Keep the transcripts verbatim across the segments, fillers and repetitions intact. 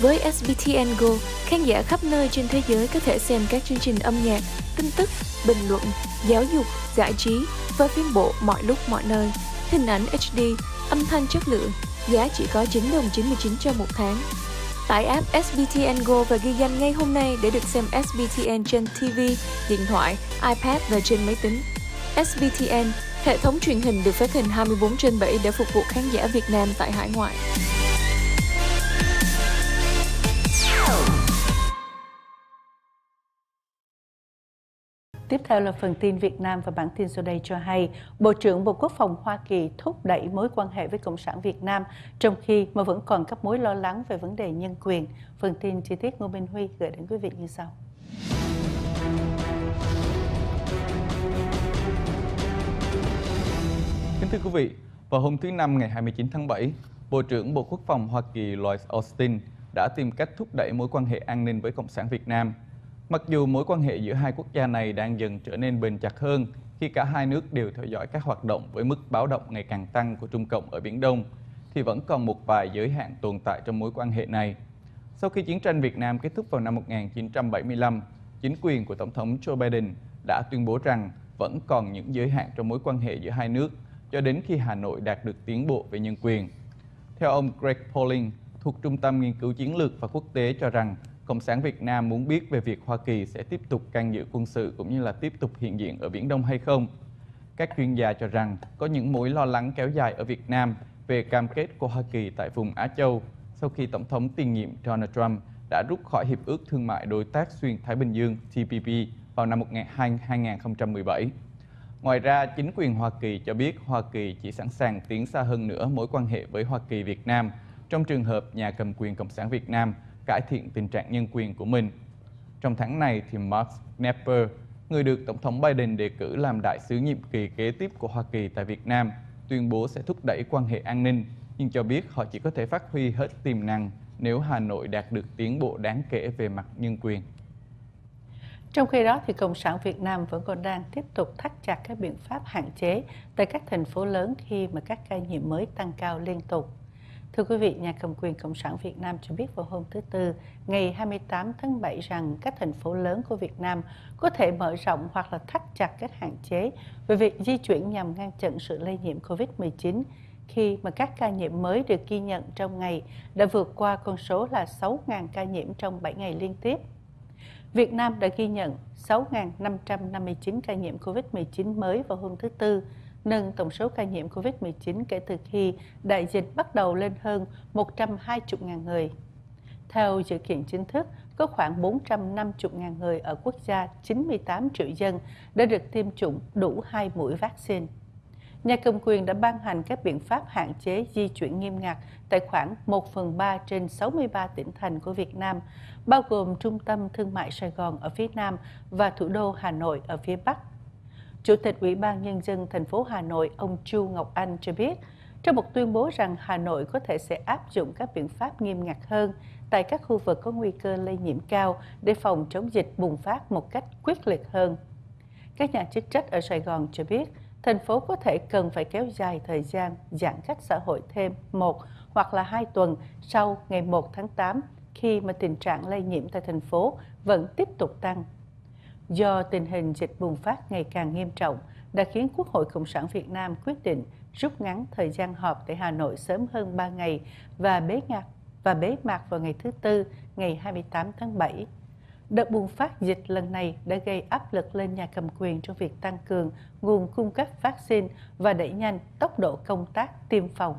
Với ét bê tê en Go, khán giả khắp nơi trên thế giới có thể xem các chương trình âm nhạc, tin tức, bình luận, giáo dục, giải trí và phim bộ mọi lúc mọi nơi. Hình ảnh hát đê, âm thanh chất lượng, giá chỉ có chín đồng chín mươi chín cho một tháng. Tải app ét bê tê en Go và ghi danh ngay hôm nay để được xem ét bê tê en trên ti vi, điện thoại, iPad và trên máy tính. ét bê tê en, hệ thống truyền hình được phát hình hai mươi bốn trên bảy để phục vụ khán giả Việt Nam tại hải ngoại. Tiếp theo là phần tin Việt Nam và bản tin sau đây cho hay, Bộ trưởng Bộ Quốc phòng Hoa Kỳ thúc đẩy mối quan hệ với Cộng sản Việt Nam, trong khi mà vẫn còn các mối lo lắng về vấn đề nhân quyền. Phần tin chi tiết Ngô Minh Huy gửi đến quý vị như sau. Kính thưa quý vị, vào hôm thứ Năm ngày hai mươi chín tháng bảy, Bộ trưởng Bộ Quốc phòng Hoa Kỳ Lloyd Austin đã tìm cách thúc đẩy mối quan hệ an ninh với Cộng sản Việt Nam. Mặc dù mối quan hệ giữa hai quốc gia này đang dần trở nên bền chặt hơn khi cả hai nước đều theo dõi các hoạt động với mức báo động ngày càng tăng của Trung Cộng ở Biển Đông, thì vẫn còn một vài giới hạn tồn tại trong mối quan hệ này. Sau khi chiến tranh Việt Nam kết thúc vào năm một nghìn chín trăm bảy mươi lăm, chính quyền của Tổng thống Joe Biden đã tuyên bố rằng vẫn còn những giới hạn trong mối quan hệ giữa hai nước cho đến khi Hà Nội đạt được tiến bộ về nhân quyền. Theo ông Greg Poling, thuộc Trung tâm Nghiên cứu Chiến lược và Quốc tế cho rằng, Cộng sản Việt Nam muốn biết về việc Hoa Kỳ sẽ tiếp tục can dự quân sự cũng như là tiếp tục hiện diện ở Biển Đông hay không. Các chuyên gia cho rằng có những mối lo lắng kéo dài ở Việt Nam về cam kết của Hoa Kỳ tại vùng Á Châu sau khi Tổng thống tiền nhiệm Donald Trump đã rút khỏi Hiệp ước Thương mại Đối tác Xuyên Thái Bình Dương T P P vào năm hai nghìn không trăm mười bảy. Ngoài ra, chính quyền Hoa Kỳ cho biết Hoa Kỳ chỉ sẵn sàng tiến xa hơn nữa mối quan hệ với Hoa Kỳ Việt Nam trong trường hợp nhà cầm quyền Cộng sản Việt Nam cải thiện tình trạng nhân quyền của mình. Trong tháng này, thì Mark Knepper, người được Tổng thống Biden đề cử làm đại sứ nhiệm kỳ kế tiếp của Hoa Kỳ tại Việt Nam, tuyên bố sẽ thúc đẩy quan hệ an ninh, nhưng cho biết họ chỉ có thể phát huy hết tiềm năng nếu Hà Nội đạt được tiến bộ đáng kể về mặt nhân quyền. Trong khi đó, thì Cộng sản Việt Nam vẫn còn đang tiếp tục thắt chặt các biện pháp hạn chế tại các thành phố lớn khi mà các ca nhiễm mới tăng cao liên tục. Thưa quý vị, nhà cầm quyền Cộng sản Việt Nam cho biết vào hôm thứ Tư, ngày hai mươi tám tháng bảy rằng các thành phố lớn của Việt Nam có thể mở rộng hoặc là thắt chặt các hạn chế về việc di chuyển nhằm ngăn chặn sự lây nhiễm Covid mười chín khi mà các ca nhiễm mới được ghi nhận trong ngày đã vượt qua con số là sáu nghìn ca nhiễm trong bảy ngày liên tiếp. Việt Nam đã ghi nhận sáu nghìn năm trăm năm mươi chín ca nhiễm Covid mười chín mới vào hôm thứ Tư, nâng tổng số ca nhiễm Covid mười chín kể từ khi đại dịch bắt đầu lên hơn một trăm hai mươi nghìn người. Theo dự kiến chính thức, có khoảng bốn trăm năm mươi nghìn người ở quốc gia chín mươi tám triệu dân đã được tiêm chủng đủ hai mũi vaccine. Nhà cầm quyền đã ban hành các biện pháp hạn chế di chuyển nghiêm ngặt tại khoảng một phần ba trên sáu mươi ba tỉnh thành của Việt Nam, bao gồm Trung tâm Thương mại Sài Gòn ở phía Nam và thủ đô Hà Nội ở phía Bắc. Chủ tịch Ủy ban Nhân dân thành phố Hà Nội, ông Chu Ngọc Anh cho biết, trong một tuyên bố rằng Hà Nội có thể sẽ áp dụng các biện pháp nghiêm ngặt hơn tại các khu vực có nguy cơ lây nhiễm cao để phòng chống dịch bùng phát một cách quyết liệt hơn. Các nhà chức trách ở Sài Gòn cho biết, thành phố có thể cần phải kéo dài thời gian giãn cách xã hội thêm một hoặc là hai tuần sau ngày một tháng tám khi mà tình trạng lây nhiễm tại thành phố vẫn tiếp tục tăng. Do tình hình dịch bùng phát ngày càng nghiêm trọng đã khiến Quốc hội Cộng sản Việt Nam quyết định rút ngắn thời gian họp tại Hà Nội sớm hơn ba ngày và bế mạc và bế mạc vào ngày thứ Tư, ngày hai mươi tám tháng bảy. Đợt bùng phát dịch lần này đã gây áp lực lên nhà cầm quyền trong việc tăng cường nguồn cung cấp vaccine và đẩy nhanh tốc độ công tác tiêm phòng.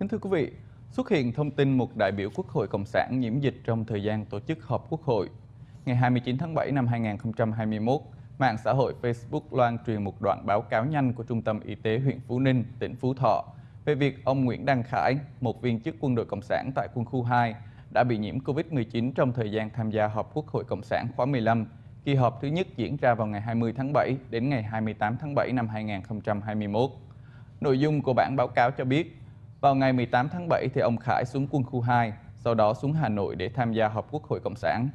Kính thưa quý vị, xuất hiện thông tin một đại biểu Quốc hội Cộng sản nhiễm dịch trong thời gian tổ chức họp Quốc hội. Ngày hai mươi chín tháng bảy năm hai nghìn không trăm hai mươi mốt, mạng xã hội Facebook loan truyền một đoạn báo cáo nhanh của Trung tâm Y tế huyện Phú Ninh, tỉnh Phú Thọ về việc ông Nguyễn Đăng Khải, một viên chức quân đội Cộng sản tại quân khu hai, đã bị nhiễm Covid mười chín trong thời gian tham gia họp Quốc hội Cộng sản khóa mười lăm, kỳ họp thứ nhất diễn ra vào ngày hai mươi tháng bảy đến ngày hai mươi tám tháng bảy năm hai nghìn không trăm hai mươi mốt. Nội dung của bản báo cáo cho biết, vào ngày mười tám tháng bảy thì ông Khải xuống quân khu hai, sau đó xuống Hà Nội để tham gia họp Quốc hội Cộng sản.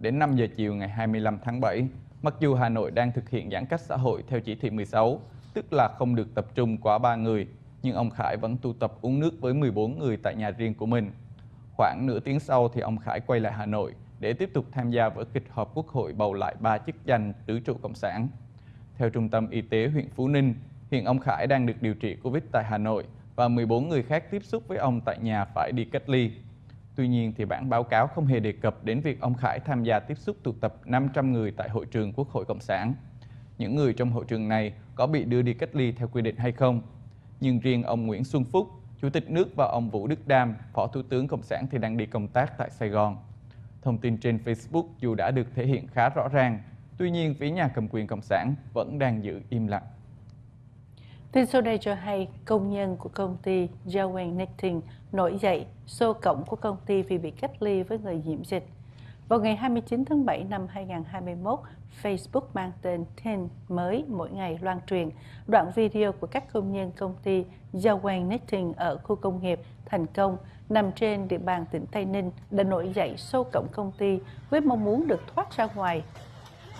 Đến năm giờ chiều ngày hai mươi lăm tháng bảy, mặc dù Hà Nội đang thực hiện giãn cách xã hội theo chỉ thị mười sáu, tức là không được tập trung quá ba người, nhưng ông Khải vẫn tụ tập uống nước với mười bốn người tại nhà riêng của mình. Khoảng nửa tiếng sau thì ông Khải quay lại Hà Nội để tiếp tục tham gia vở kịch họp Quốc hội bầu lại ba chức danh tứ trụ Cộng sản. Theo Trung tâm Y tế huyện Phú Ninh, hiện ông Khải đang được điều trị Covid tại Hà Nội và mười bốn người khác tiếp xúc với ông tại nhà phải đi cách ly. Tuy nhiên, thì bản báo cáo không hề đề cập đến việc ông Khải tham gia tiếp xúc tụ tập năm trăm người tại hội trường Quốc hội Cộng sản. Những người trong hội trường này có bị đưa đi cách ly theo quy định hay không? Nhưng riêng ông Nguyễn Xuân Phúc, Chủ tịch nước, và ông Vũ Đức Đam, Phó Thủ tướng Cộng sản, thì đang đi công tác tại Sài Gòn. Thông tin trên Facebook dù đã được thể hiện khá rõ ràng, tuy nhiên phía nhà cầm quyền Cộng sản vẫn đang giữ im lặng. Tin sau đây cho hay công nhân của công ty Giao Quang Necting nổi dậy xô cổng của công ty vì bị cách ly với người nhiễm dịch. Vào ngày hai mươi chín tháng bảy năm hai nghìn không trăm hai mươi mốt, Facebook mang tên Ten mới mỗi ngày loan truyền đoạn video của các công nhân công ty Giao Quang Necting ở khu công nghiệp Thành Công nằm trên địa bàn tỉnh Tây Ninh đã nổi dậy xô cổng công ty với mong muốn được thoát ra ngoài.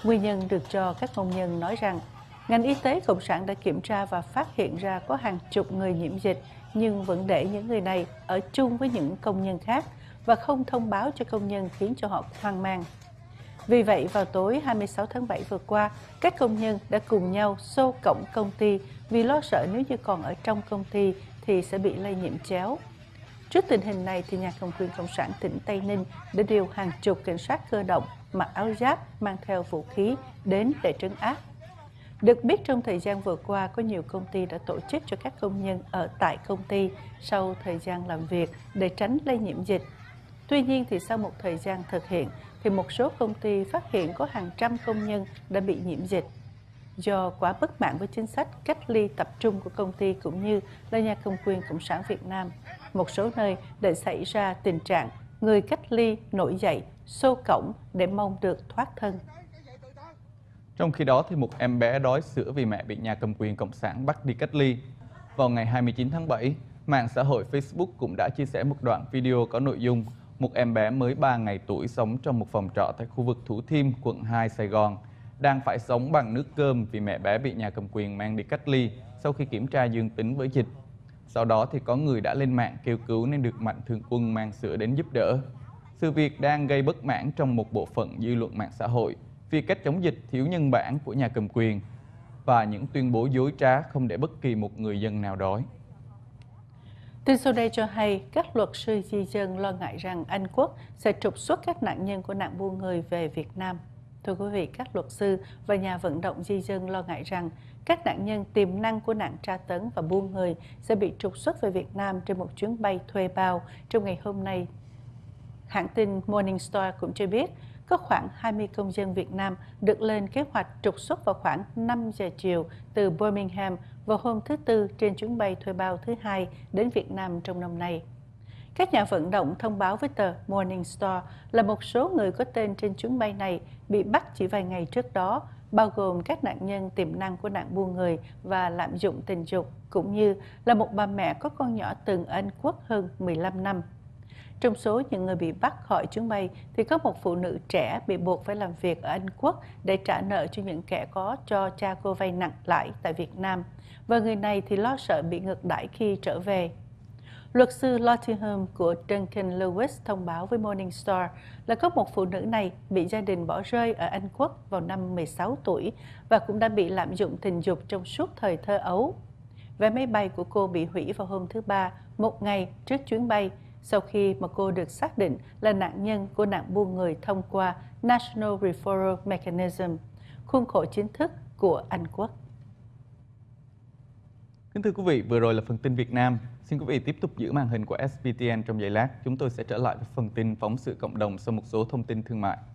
Nguyên nhân được cho các công nhân nói rằng ngành y tế Cộng sản đã kiểm tra và phát hiện ra có hàng chục người nhiễm dịch nhưng vẫn để những người này ở chung với những công nhân khác và không thông báo cho công nhân, khiến cho họ hoang mang. Vì vậy, vào tối hai mươi sáu tháng bảy vừa qua, các công nhân đã cùng nhau xô cổng công ty vì lo sợ nếu như còn ở trong công ty thì sẽ bị lây nhiễm chéo. Trước tình hình này, thì nhà cầm quyền Cộng sản tỉnh Tây Ninh đã điều hàng chục cảnh sát cơ động mặc áo giáp, mang theo vũ khí đến để trấn áp. Được biết, trong thời gian vừa qua, có nhiều công ty đã tổ chức cho các công nhân ở tại công ty sau thời gian làm việc để tránh lây nhiễm dịch. Tuy nhiên, thì sau một thời gian thực hiện, thì một số công ty phát hiện có hàng trăm công nhân đã bị nhiễm dịch. Do quá bất mãn với chính sách cách ly tập trung của công ty cũng như là nhà cầm quyền Cộng sản Việt Nam, một số nơi đã xảy ra tình trạng người cách ly nổi dậy, xô cổng để mong được thoát thân. Trong khi đó, thì một em bé đói sữa vì mẹ bị nhà cầm quyền Cộng sản bắt đi cách ly. Vào ngày hai mươi chín tháng bảy, mạng xã hội Facebook cũng đã chia sẻ một đoạn video có nội dung một em bé mới ba ngày tuổi sống trong một phòng trọ tại khu vực Thủ Thiêm, quận hai, Sài Gòn, đang phải sống bằng nước cơm vì mẹ bé bị nhà cầm quyền mang đi cách ly sau khi kiểm tra dương tính với dịch. Sau đó thì có người đã lên mạng kêu cứu nên được Mạnh Thường Quân mang sữa đến giúp đỡ. Sự việc đang gây bất mãn trong một bộ phận dư luận mạng xã hội vì cách chống dịch thiếu nhân bản của nhà cầm quyền và những tuyên bố dối trá không để bất kỳ một người dân nào đói. Tin sau đây cho hay các luật sư di dân lo ngại rằng Anh Quốc sẽ trục xuất các nạn nhân của nạn buôn người về Việt Nam. Thưa quý vị, các luật sư và nhà vận động di dân lo ngại rằng các nạn nhân tiềm năng của nạn tra tấn và buôn người sẽ bị trục xuất về Việt Nam trên một chuyến bay thuê bao. Trong ngày hôm nay, hãng tin Morningstar cũng cho biết có khoảng hai mươi công dân Việt Nam được lên kế hoạch trục xuất vào khoảng năm giờ chiều từ Birmingham vào hôm thứ Tư trên chuyến bay thuê bao thứ hai đến Việt Nam trong năm nay. Các nhà vận động thông báo với tờ Morningstar là một số người có tên trên chuyến bay này bị bắt chỉ vài ngày trước đó, bao gồm các nạn nhân tiềm năng của nạn buôn người và lạm dụng tình dục, cũng như là một bà mẹ có con nhỏ từng ở Anh Quốc hơn mười lăm năm. Trong số những người bị bắt khỏi chuyến bay thì có một phụ nữ trẻ bị buộc phải làm việc ở Anh Quốc để trả nợ cho những kẻ có cho cha cô vay nặng lãi tại Việt Nam, và người này thì lo sợ bị ngược đãi khi trở về. Luật sư Lotharum của Duncan Lewis thông báo với Morningstar là có một phụ nữ này bị gia đình bỏ rơi ở Anh Quốc vào năm mười sáu tuổi và cũng đã bị lạm dụng tình dục trong suốt thời thơ ấu. Vé máy bay của cô bị hủy vào hôm thứ Ba, một ngày trước chuyến bay, sau khi mà cô được xác định là nạn nhân của nạn buôn người thông qua National Referral Mechanism, khuôn khổ chính thức của Anh Quốc. Kính thưa quý vị, vừa rồi là phần tin Việt Nam. Xin quý vị tiếp tục giữ màn hình của ét bê tê en trong giây lát. Chúng tôi sẽ trở lại với phần tin phóng sự cộng đồng sau một số thông tin thương mại.